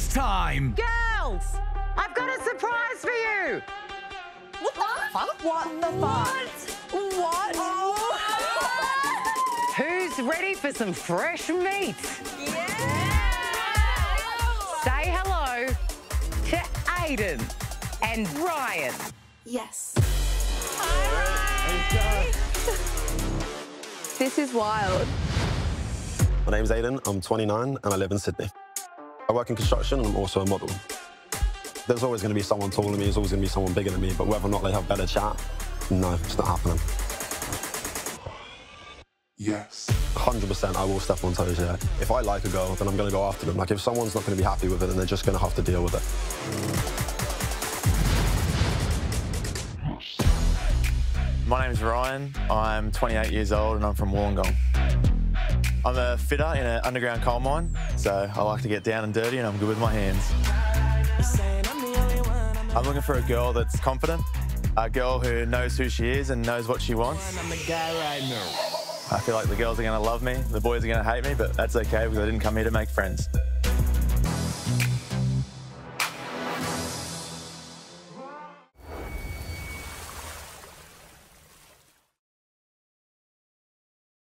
next time. Girls, I've got a surprise for you. What the fuck? What the fuck? What? Oh. Who's ready for some fresh meat? Yeah! Say hello to Aidan and Ryan. Yes. Hi, Ryan. This is wild. My name's Aidan, I'm 29 and I live in Sydney. I work in construction and I'm also a model. There's always going to be someone taller than me, there's always going to be someone bigger than me, but whether or not they have better chat, no, it's not happening. Yes. 100% I will step on toes, yeah. If I like a girl, then I'm going to go after them. Like, if someone's not going to be happy with it, then they're just going to have to deal with it. My name's Ryan, I'm 28 years old and I'm from Wollongong. I'm a fitter in an underground coal mine, so I like to get down and dirty and I'm good with my hands. I'm looking for a girl that's confident, a girl who knows who she is and knows what she wants. I'm the guy right now. I feel like the girls are going to love me, the boys are going to hate me, but that's okay because I didn't come here to make friends.